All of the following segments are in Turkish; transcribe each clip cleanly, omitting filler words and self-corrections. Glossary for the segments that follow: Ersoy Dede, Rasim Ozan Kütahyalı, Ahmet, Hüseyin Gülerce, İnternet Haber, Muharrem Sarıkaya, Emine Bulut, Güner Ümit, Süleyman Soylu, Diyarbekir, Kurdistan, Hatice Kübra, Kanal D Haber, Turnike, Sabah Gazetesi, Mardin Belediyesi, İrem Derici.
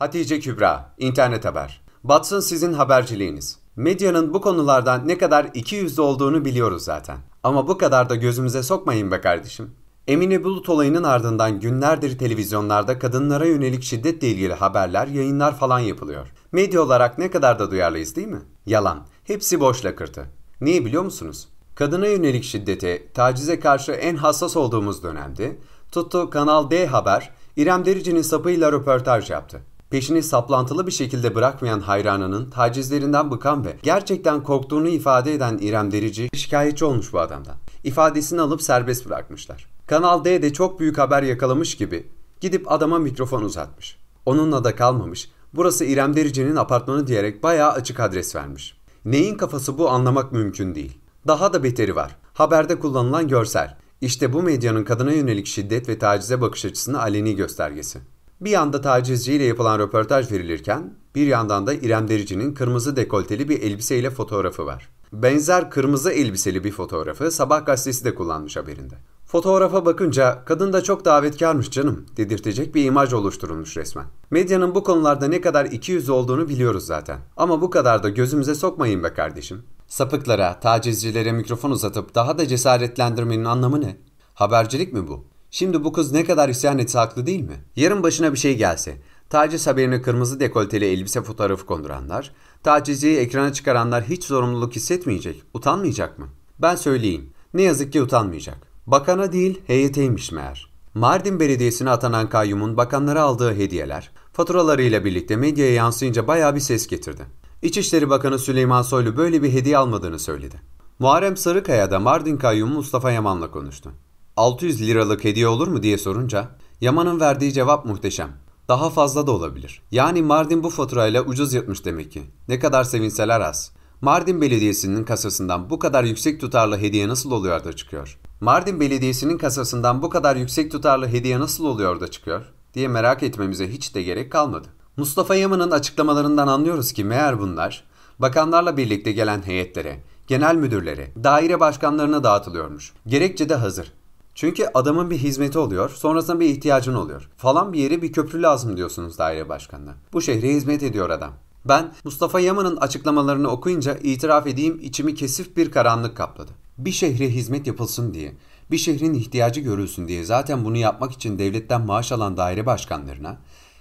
Hatice Kübra, İnternet Haber. Batsın sizin haberciliğiniz. Medyanın bu konulardan ne kadar ikiyüzlü olduğunu biliyoruz zaten. Ama bu kadar da gözümüze sokmayın be kardeşim. Emine Bulut olayının ardından günlerdir televizyonlarda kadınlara yönelik şiddetle ilgili haberler, yayınlar falan yapılıyor. Medya olarak ne kadar da duyarlıyız değil mi? Yalan. Hepsi boş lakırtı. Niye biliyor musunuz? Kadına yönelik şiddete, tacize karşı en hassas olduğumuz dönemde tuttu Kanal D Haber, İrem Derici'nin sapıyla röportaj yaptı. Peşini saplantılı bir şekilde bırakmayan hayranının tacizlerinden bıkan ve gerçekten korktuğunu ifade eden İrem Derici şikayetçi olmuş bu adamdan. İfadesini alıp serbest bırakmışlar. Kanal D'de çok büyük haber yakalamış gibi gidip adama mikrofon uzatmış. Onunla da kalmamış, burası İrem Derici'nin apartmanı diyerek bayağı açık adres vermiş. Neyin kafası bu anlamak mümkün değil. Daha da beteri var. Haberde kullanılan görsel. İşte bu medyanın kadına yönelik şiddet ve tacize bakış açısının aleni göstergesi. Bir yanda tacizciyle yapılan röportaj verilirken, bir yandan da İrem Derici'nin kırmızı dekolteli bir elbiseyle fotoğrafı var. Benzer kırmızı elbiseli bir fotoğrafı Sabah Gazetesi de kullanmış haberinde. Fotoğrafa bakınca kadın da çok davetkarmış canım dedirtecek bir imaj oluşturulmuş resmen. Medyanın bu konularda ne kadar ikiyüzlü olduğunu biliyoruz zaten. Ama bu kadar da gözümüze sokmayın be kardeşim. Sapıklara, tacizcilere mikrofon uzatıp daha da cesaretlendirmenin anlamı ne? Habercilik mi bu? Şimdi bu kız ne kadar isyan etse haklı değil mi? Yarın başına bir şey gelse, taciz haberine kırmızı dekolteli elbise fotoğrafı konduranlar, tacizciyi ekrana çıkaranlar hiç sorumluluk hissetmeyecek, utanmayacak mı? Ben söyleyeyim, ne yazık ki utanmayacak. Bakana değil, heyeteymiş meğer. Mardin Belediyesi'ne atanan kayyumun bakanlara aldığı hediyeler, faturalarıyla birlikte medyaya yansıyınca bayağı bir ses getirdi. İçişleri Bakanı Süleyman Soylu böyle bir hediye almadığını söyledi. Muharrem Sarıkaya da Mardin kayyumu Mustafa Yaman'la konuştu. 600 liralık hediye olur mu diye sorunca Yaman'ın verdiği cevap muhteşem. Daha fazla da olabilir. Yani Mardin bu faturayla ucuz yatmış demek ki. Ne kadar sevinseler az. Mardin Belediyesi'nin kasasından bu kadar yüksek tutarlı hediye nasıl oluyor da çıkıyor? Mardin Belediyesi'nin kasasından bu kadar yüksek tutarlı hediye nasıl oluyor da çıkıyor diye merak etmemize hiç de gerek kalmadı. Mustafa Yaman'ın açıklamalarından anlıyoruz ki meğer bunlar bakanlarla birlikte gelen heyetlere, genel müdürlere, daire başkanlarına dağıtılıyormuş. Gerekçe de hazır. Çünkü adamın bir hizmeti oluyor, sonrasında bir ihtiyacın oluyor. Falan bir yere bir köprü lazım diyorsunuz daire başkanına. Bu şehre hizmet ediyor adam. Ben Mustafa Yaman'ın açıklamalarını okuyunca itiraf edeyim içimi kesif bir karanlık kapladı. Bir şehre hizmet yapılsın diye, bir şehrin ihtiyacı görülsün diye zaten bunu yapmak için devletten maaş alan daire başkanlarına,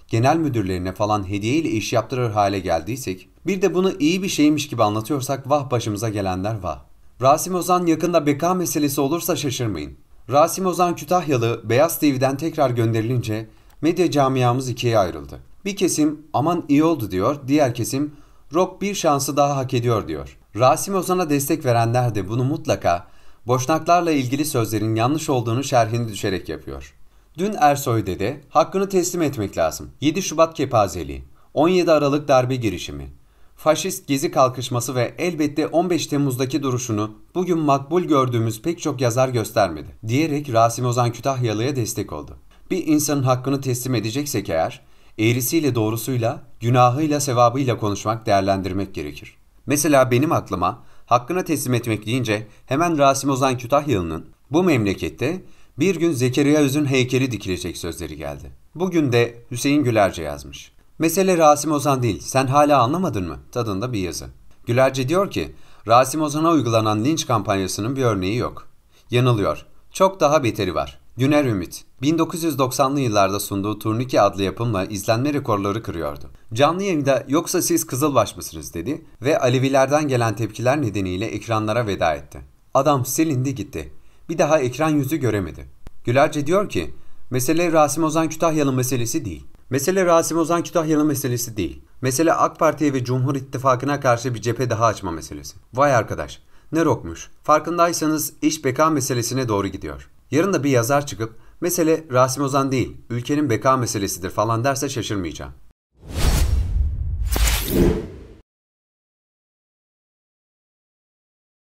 genel müdürlerine falan hediye ile iş yaptırır hale geldiysek, bir de bunu iyi bir şeymiş gibi anlatıyorsak vah başımıza gelenler vah. Rasim Ozan yakında beka meselesi olursa şaşırmayın. Rasim Ozan Kütahyalı Beyaz TV'den tekrar gönderilince medya camiamız ikiye ayrıldı. Bir kesim aman iyi oldu diyor, diğer kesim Rock bir şansı daha hak ediyor diyor. Rasim Ozan'a destek verenler de bunu mutlaka boşnaklarla ilgili sözlerin yanlış olduğunu şerhini düşerek yapıyor. Dün Ersoy Dede hakkını teslim etmek lazım. 7 Şubat kepazeliği, 17 Aralık darbe girişimi, faşist gezi kalkışması ve elbette 15 Temmuz'daki duruşunu bugün makbul gördüğümüz pek çok yazar göstermedi diyerek Rasim Ozan Kütahyalı'ya destek oldu. Bir insanın hakkını teslim edeceksek eğer, eğrisiyle doğrusuyla, günahıyla sevabıyla konuşmak, değerlendirmek gerekir. Mesela benim aklıma hakkını teslim etmek deyince hemen Rasim Ozan Kütahyalı'nın bu memlekette bir gün Zekeriya Üz'ün heykeli dikilecek sözleri geldi. Bugün de Hüseyin Gülerce yazmış. Mesele Rasim Ozan değil, sen hala anlamadın mı? Tadında bir yazı. Gülerce diyor ki, Rasim Ozan'a uygulanan linç kampanyasının bir örneği yok. Yanılıyor. Çok daha beteri var. Güner Ümit, 1990'lı yıllarda sunduğu Turnike adlı yapımla izlenme rekorları kırıyordu. Canlı yayında yoksa siz Kızılbaş mısınız dedi ve Alevilerden gelen tepkiler nedeniyle ekranlara veda etti. Adam silindi gitti. Bir daha ekran yüzü göremedi. Gülerce diyor ki, mesele Rasim Ozan Kütahyalı meselesi değil. Mesele Rasim Ozan Kütahyalı meselesi değil. Mesele AK Parti'ye ve Cumhur İttifakı'na karşı bir cephe daha açma meselesi. Vay arkadaş, ne rokmuş. Farkındaysanız iş beka meselesine doğru gidiyor. Yarın da bir yazar çıkıp mesele Rasim Ozan değil, ülkenin beka meselesidir falan derse şaşırmayacağım.